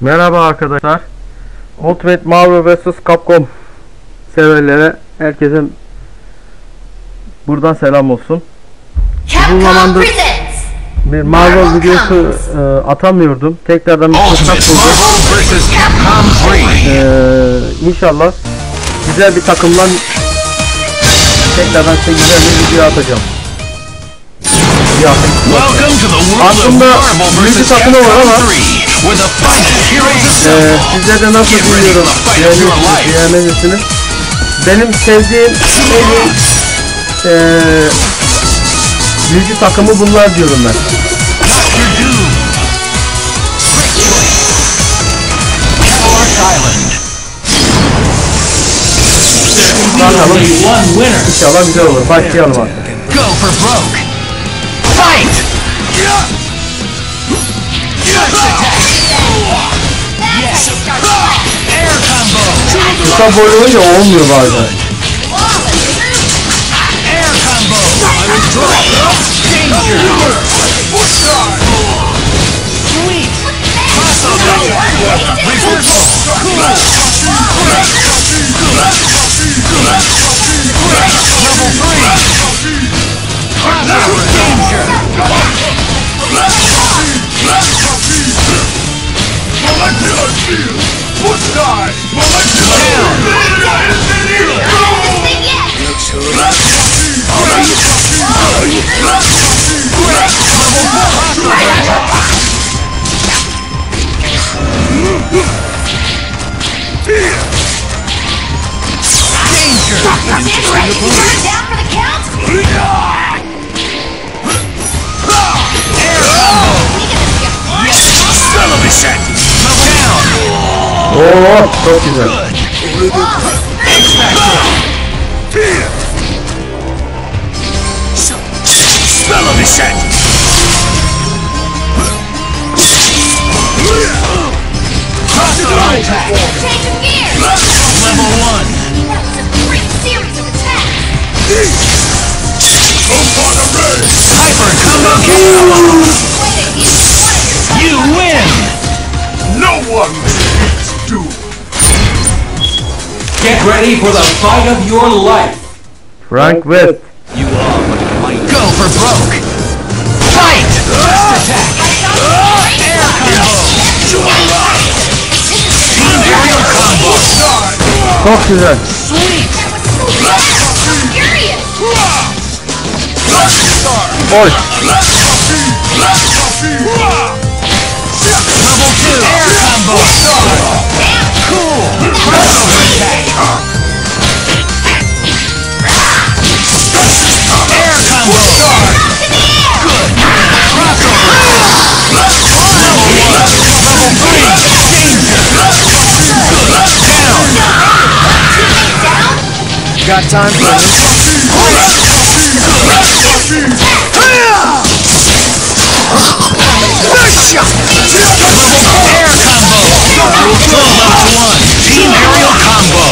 Merhaba arkadaşlar. Ultimate Marvel vs. Capcom severlere herkese buradan selam olsun. Uzun zamandır bir Marvel videosu atamıyordum. Tekrardan bir fırsat buldum. İnşallah güzel bir takımla tekrardan size güzel bir video atacağım. Aslında müzik takımı var ama sizler de nasıl duyuyorum beğenirsiniz. Benim sevdiğim müzik takımı bunlar diyorum ben. Bakalım, inşallah güzel olur. Başlayalım artık. Fight! Kısa boylu olunca olmuyor bazen. Ooo çok güzel. You win. No one. Get ready for the fight of your life. Frank with you are might go for broke. Fight! Attack! Air combo! Fuck you then. Sweet! Boy! Level 2! Air combo! Cool! Got time for me. Air combo. Level 1. Team aerial combo.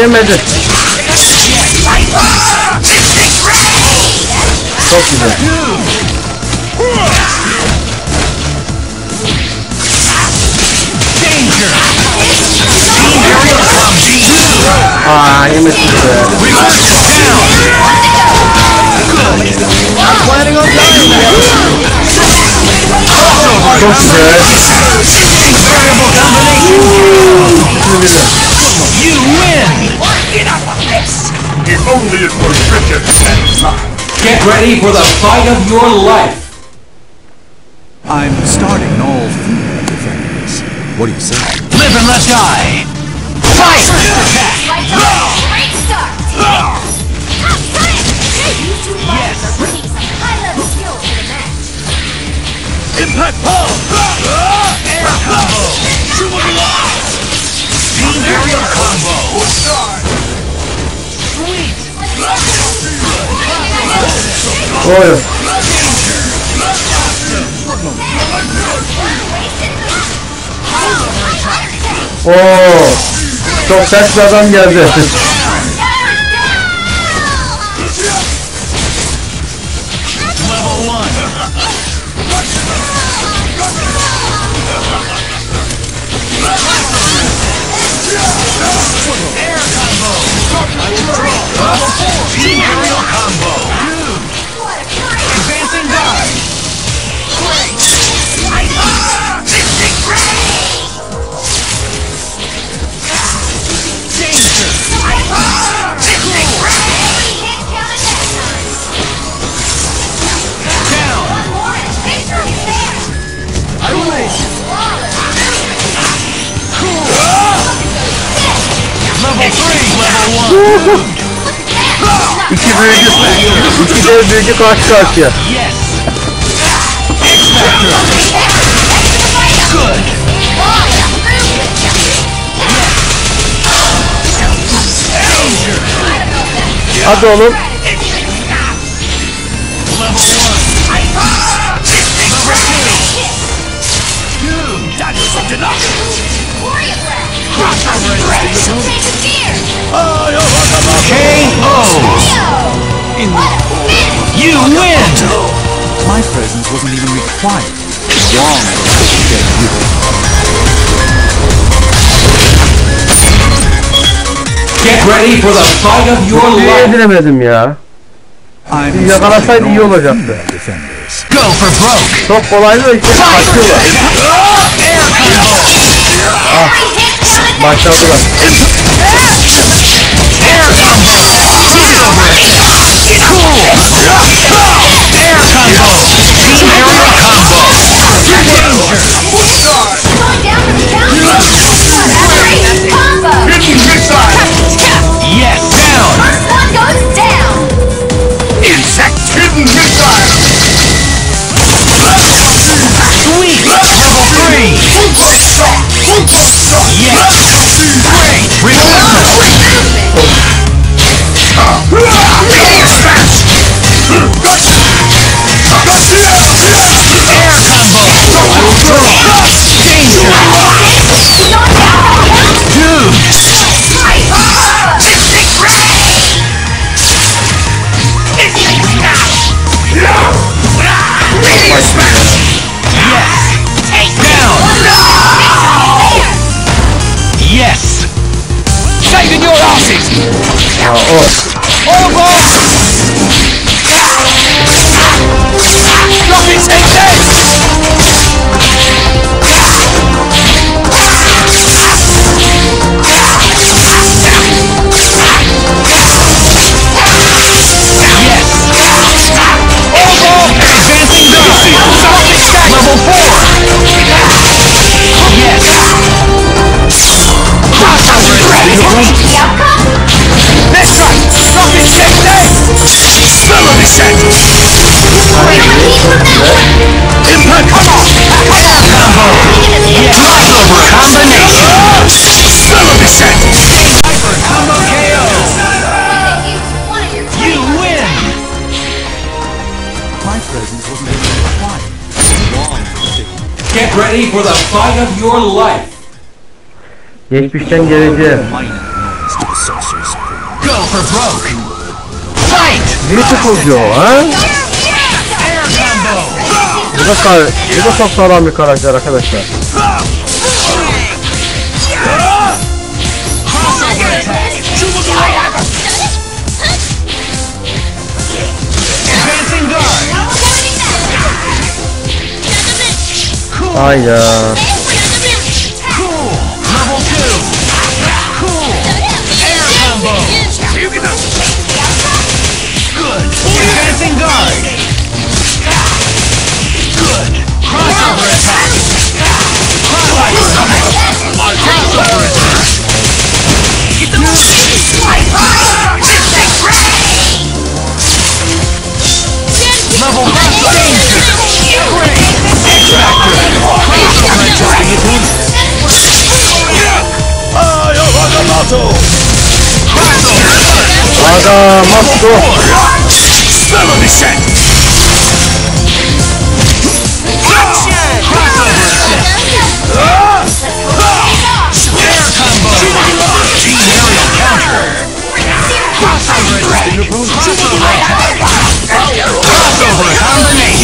Yemedi. Çok güzel. Yemedi. Çok güzel. You win! Get up on this! If only it were Richard Sandman. Get ready for the fight of your life! I'm starting all female defenders. What do you say? Live and let die! Fight! Impact Paul! Air combo! You will be lost! Team aerial combo! Sweet! Çok sert bir adam geldi. büyücü karşı karşıya. Hadi oğlum. You win! My presence wasn't even required. Wrong. Get ready for the fight of your life. Edemedim ya. Yakalasaydı iyi olacaktı. Go for broke. Çok kolaydı da işte kaçıyorlar. Başladılar. Ready for the fight of your life. Geçmişten geleceğe. Go for broke. Fight. Beautiful Joe, ha? Bu da çok sağlam bir karakter arkadaşlar. Ay ya.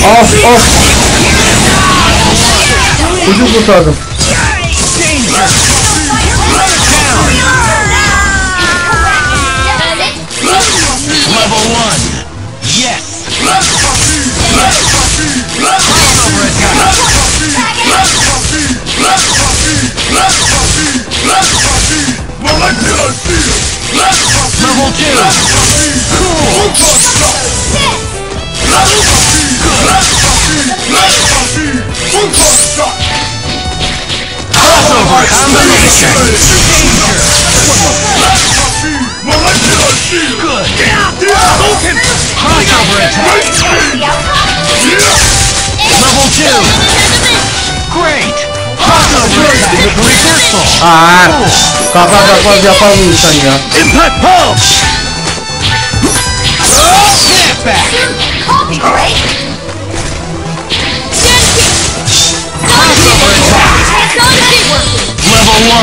Masko. Ucuz kurtardım. Good. attack. Level 2. Great. Hostile burst in the reversal. Impact pulse. Snap back. Copy break. Crossover attack. Level 1. Air combo.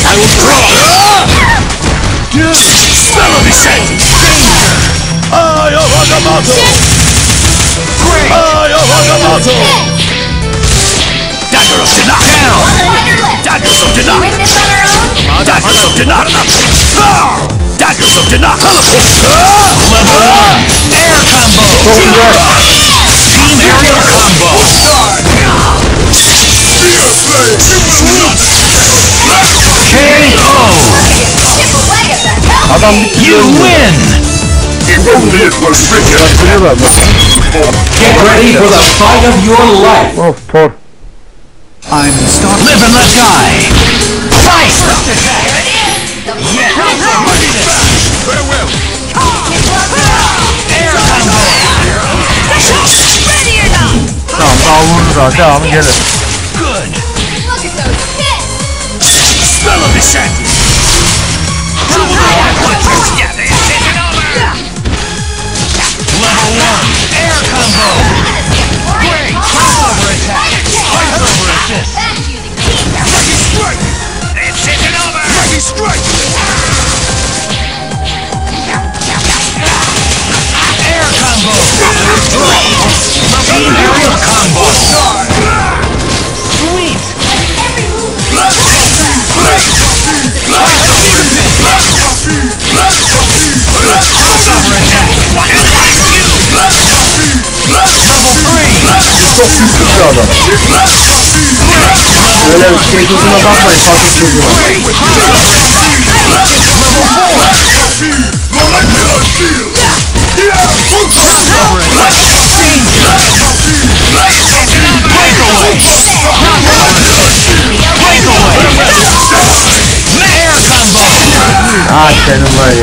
I will draw. Celery set! Danger! Eye of Agamotto! Great! Eye of Agamotto! Dagger of Denial! Daggers of Denial! Daggers of Denial! Daggers of Denial! Level 1! Air combo! Team aerial combo! KO! You win! Get ready for the fight of your life! Oh, poor. I'm stopped. Live and let die! Fight! Farewell! Air combo! Ready or not? Good! Look at those hits! Spell of descent! Olha, os feitos não dá mais, falta o segundo. Ah, que não vai,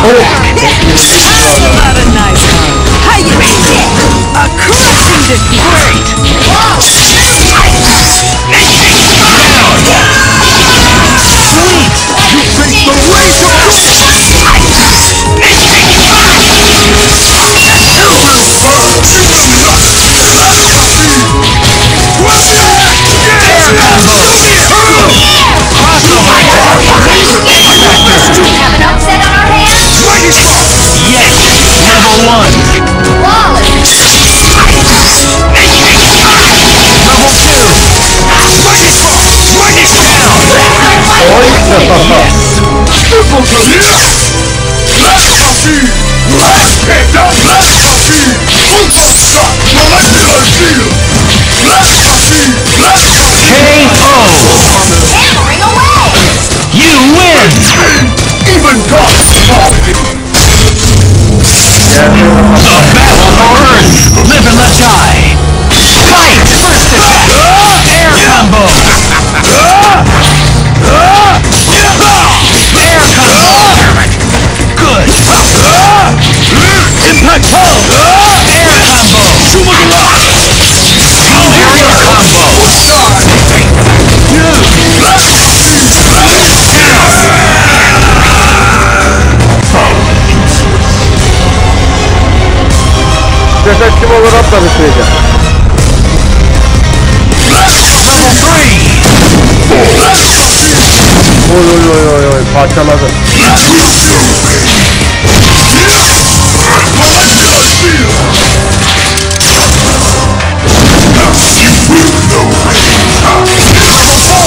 Oh. I love a nice one. How you reach it? A crushing defeat. Great. Wow. Sweet. You face the rage of the yes! Triple KO! You win! Even God's the battle for Earth! Live and let die! Fight! First attack! Air combo! Air combo! Good! Impact pole! Air combo! Aerial combo! Ceset kim olur atla bitireceğim. Oy oy oy oy oy parçaladı. Maximum! First stop!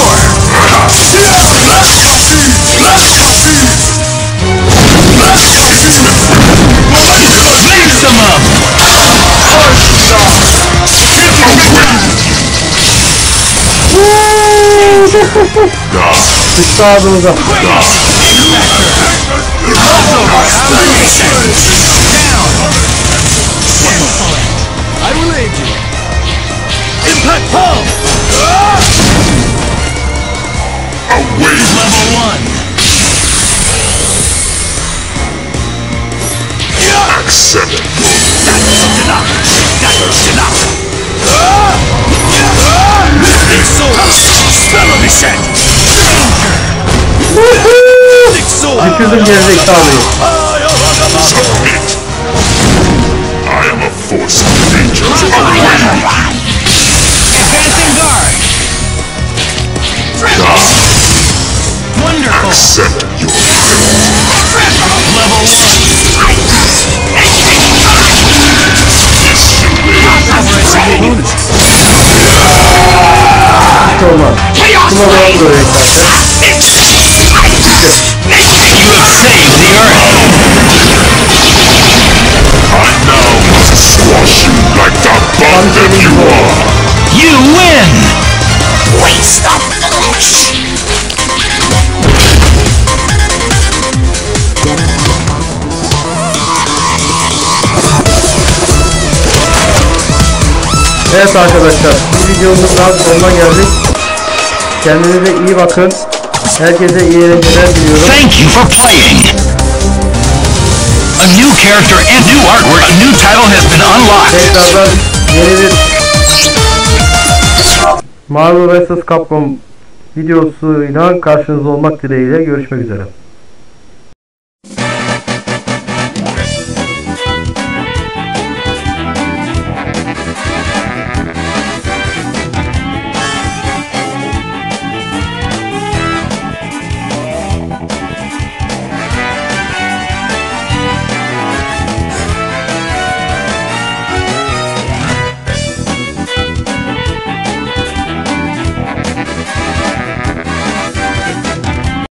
I will aid you. Impact pulse. Away level one. Accept it. That's enough. That's enough. Six souls. Spell of ascent. Danger. Six souls. I couldn't get it done. Submit. I am a force of nature. Advancing guard. Wonderful. Accept your fate. Level one. You have saved the earth. I know. Squash you like the bomb that you are! You win! Wait, stop! Evet arkadaşlar, bu videomuz daha sonuna geldik. Kendinize iyi bakın. Herkese iyi eğlenceler diliyorum. Thank you for playing. A new character and new artwork, a new title has been unlocked. Tekrardan yeni bir Marvel vs. Capcom videosuyla karşınızda olmak dileğiyle görüşmek üzere.